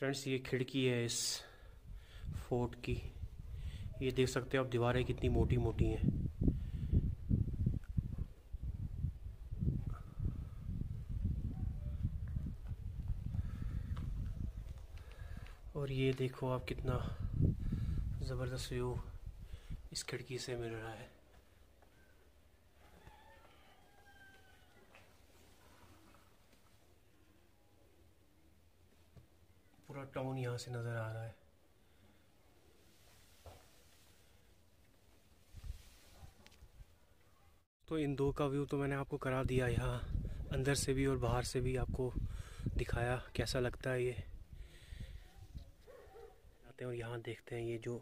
Friends ये खिड़की है इस फोर्ट की, ये देख सकते हो आप दीवारें कितनी मोटी मोटी हैं। और ये देखो आप कितना ज़बरदस्त व्यू इस खिड़की से मिल रहा है। पूरा टाउन यहाँ से नज़र आ रहा है। तो इन दो का व्यू तो मैंने आपको करा दिया, यहाँ अंदर से भी और बाहर से भी आपको दिखाया कैसा लगता है। ये आते हैं और यहाँ देखते हैं, ये जो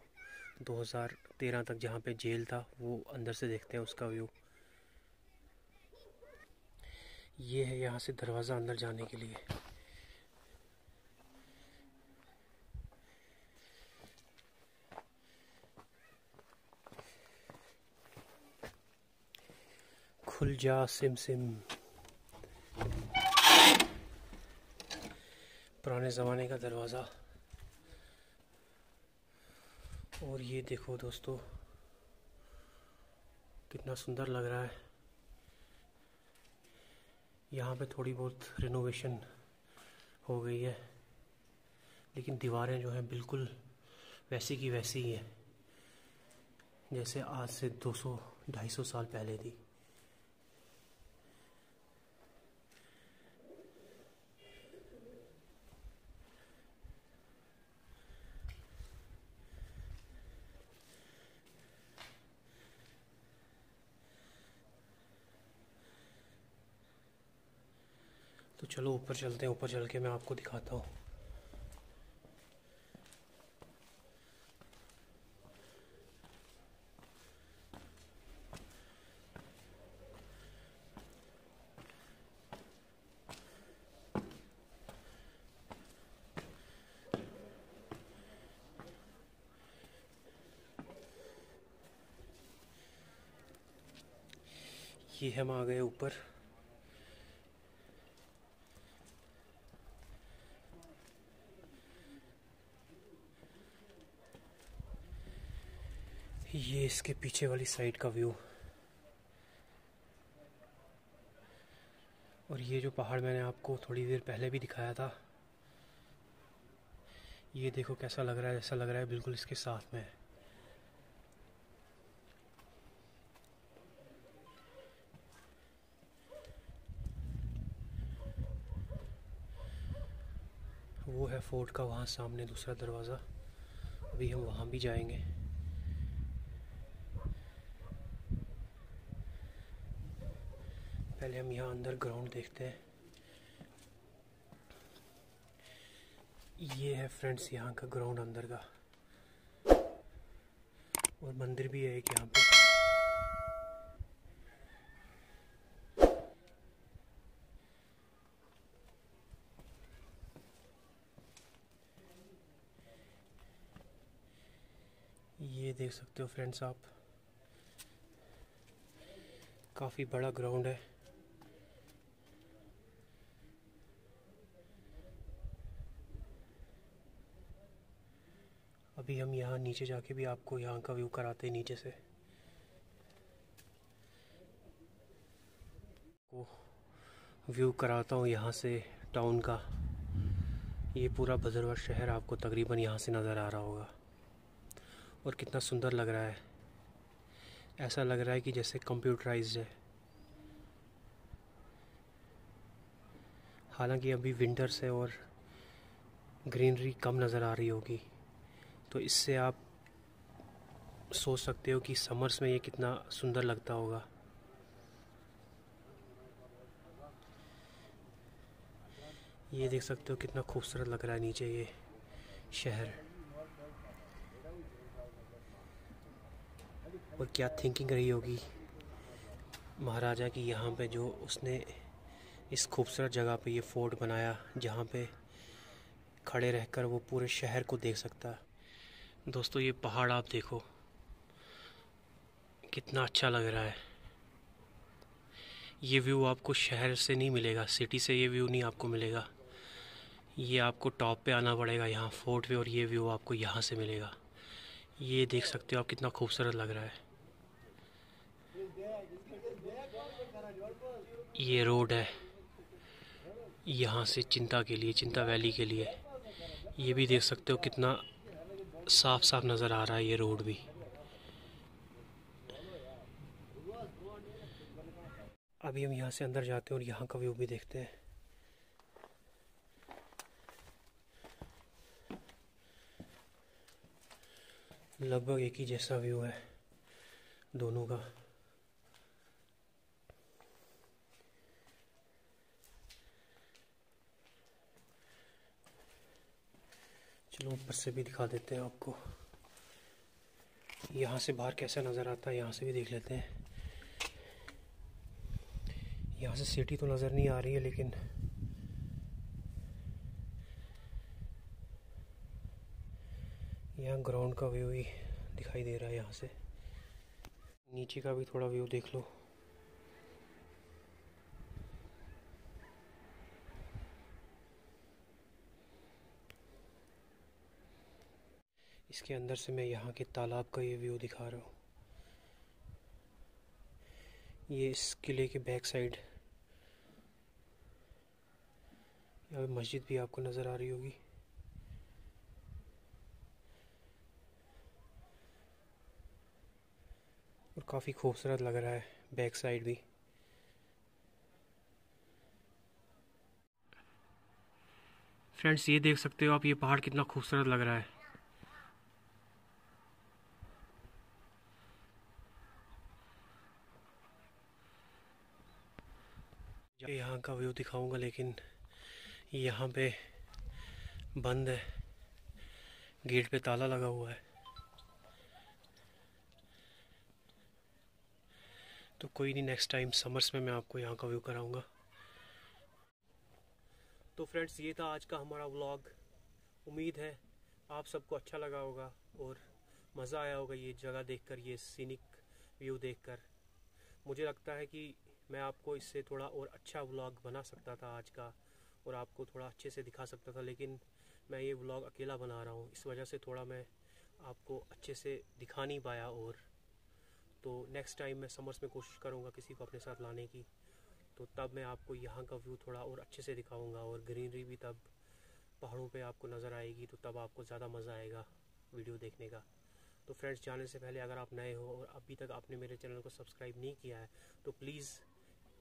2013 तक जहाँ पे जेल था वो अंदर से देखते हैं उसका व्यू। ये है यहाँ से दरवाज़ा अंदर जाने के लिए। खुल जा सिम सिम, पुराने ज़माने का दरवाज़ा। और ये देखो दोस्तों कितना सुंदर लग रहा है। यहाँ पे थोड़ी बहुत रिनोवेशन हो गई है, लेकिन दीवारें जो हैं बिल्कुल वैसी की वैसी ही है जैसे आज से 200-250 साल पहले थी। तो चलो ऊपर चलते हैं, ऊपर चल के मैं आपको दिखाता हूँ। ये हम आ गए ऊपर। ये इसके पीछे वाली साइड का व्यू, और ये जो पहाड़ मैंने आपको थोड़ी देर पहले भी दिखाया था, ये देखो कैसा लग रहा है, ऐसा लग रहा है बिल्कुल इसके साथ में। वो है फोर्ट का वहाँ सामने दूसरा दरवाज़ा, अभी हम वहाँ भी जाएंगे। पहले हम यहाँ अंदर ग्राउंड देखते हैं। ये है फ्रेंड्स यहाँ का ग्राउंड अंदर का, और मंदिर भी है एक यहाँ पे। ये देख सकते हो फ्रेंड्स आप, काफ़ी बड़ा ग्राउंड है। अभी हम यहाँ नीचे जाके भी आपको यहाँ का व्यू कराते हैं नीचे से। वो व्यू कराता हूँ यहाँ से टाउन का। ये पूरा भदरवाह शहर आपको तकरीबन यहाँ से नज़र आ रहा होगा, और कितना सुंदर लग रहा है। ऐसा लग रहा है कि जैसे कंप्यूटराइज्ड है। हालांकि अभी विंटर्स है और ग्रीनरी कम नज़र आ रही होगी, तो इससे आप सोच सकते हो कि समर्स में ये कितना सुंदर लगता होगा। ये देख सकते हो कितना खूबसूरत लग रहा है नीचे ये शहर। और क्या थिंकिंग रही होगी महाराजा की, यहाँ पे जो उसने इस खूबसूरत जगह पे ये फोर्ट बनाया, जहाँ पे खड़े रहकर वो पूरे शहर को देख सकता है। दोस्तों ये पहाड़ आप देखो कितना अच्छा लग रहा है। ये व्यू आपको शहर से नहीं मिलेगा, सिटी से ये व्यू नहीं आपको मिलेगा। ये आपको टॉप पे आना पड़ेगा यहाँ फोर्ट पे, और ये व्यू आपको यहाँ से मिलेगा। ये देख सकते हो आप कितना खूबसूरत लग रहा है। ये रोड है यहाँ से चिंता के लिए, चिंता वैली के लिए। ये भी देख सकते हो कितना साफ साफ नज़र आ रहा है ये रोड भी। अभी हम यहाँ से अंदर जाते हैं और यहाँ का व्यू भी देखते हैं। लगभग एक ही जैसा व्यू है दोनों का। चलो ऊपर से भी दिखा देते हैं आपको, यहाँ से बाहर कैसा नज़र आता है यहाँ से भी देख लेते हैं। यहाँ से सिटी तो नज़र नहीं आ रही है, लेकिन यहाँ ग्राउंड का व्यू ही दिखाई दे रहा है। यहाँ से नीचे का भी थोड़ा व्यू देख लो। इसके अंदर से मैं यहाँ के तालाब का ये व्यू दिखा रहा हूँ। ये इस किले के बैक साइड। यहाँ पे मस्जिद भी आपको नज़र आ रही होगी। और काफ़ी खूबसूरत लग रहा है बैक साइड भी। फ्रेंड्स ये देख सकते हो आप, ये पहाड़ कितना खूबसूरत लग रहा है। यहाँ का व्यू दिखाऊंगा, लेकिन यहाँ पे बंद है, गेट पे ताला लगा हुआ है। तो कोई नहीं, नेक्स्ट टाइम समर्स में मैं आपको यहाँ का व्यू कराऊंगा। तो फ्रेंड्स ये था आज का हमारा व्लॉग। उम्मीद है आप सबको अच्छा लगा होगा और मज़ा आया होगा ये जगह देखकर, ये सीनिक व्यू देखकर। मुझे लगता है कि मैं आपको इससे थोड़ा और अच्छा व्लॉग बना सकता था आज का, और आपको थोड़ा अच्छे से दिखा सकता था, लेकिन मैं ये व्लॉग अकेला बना रहा हूँ, इस वजह से थोड़ा मैं आपको अच्छे से दिखा नहीं पाया। और तो नेक्स्ट टाइम मैं समर्स में कोशिश करूँगा किसी को अपने साथ लाने की, तो तब मैं आपको यहाँ का व्यू थोड़ा और अच्छे से दिखाऊँगा, और ग्रीनरी भी तब पहाड़ों पर आपको नज़र आएगी, तो तब आपको ज़्यादा मज़ा आएगा वीडियो देखने का। तो फ्रेंड्स जाने से पहले अगर आप नए हो और अभी तक आपने मेरे चैनल को सब्सक्राइब नहीं किया है, तो प्लीज़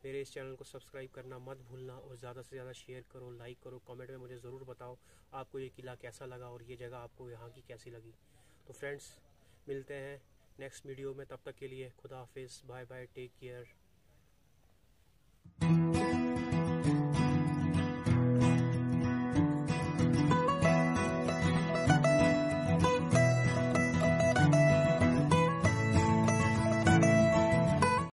मेरे इस चैनल को सब्सक्राइब करना मत भूलना, और ज़्यादा से ज़्यादा शेयर करो, लाइक करो, कमेंट में मुझे ज़रूर बताओ आपको ये किला कैसा लगा और ये जगह आपको यहाँ की कैसी लगी। तो फ्रेंड्स मिलते हैं नेक्स्ट वीडियो में, तब तक के लिए खुदा हाफिज़, बाय बाय, टेक केयर।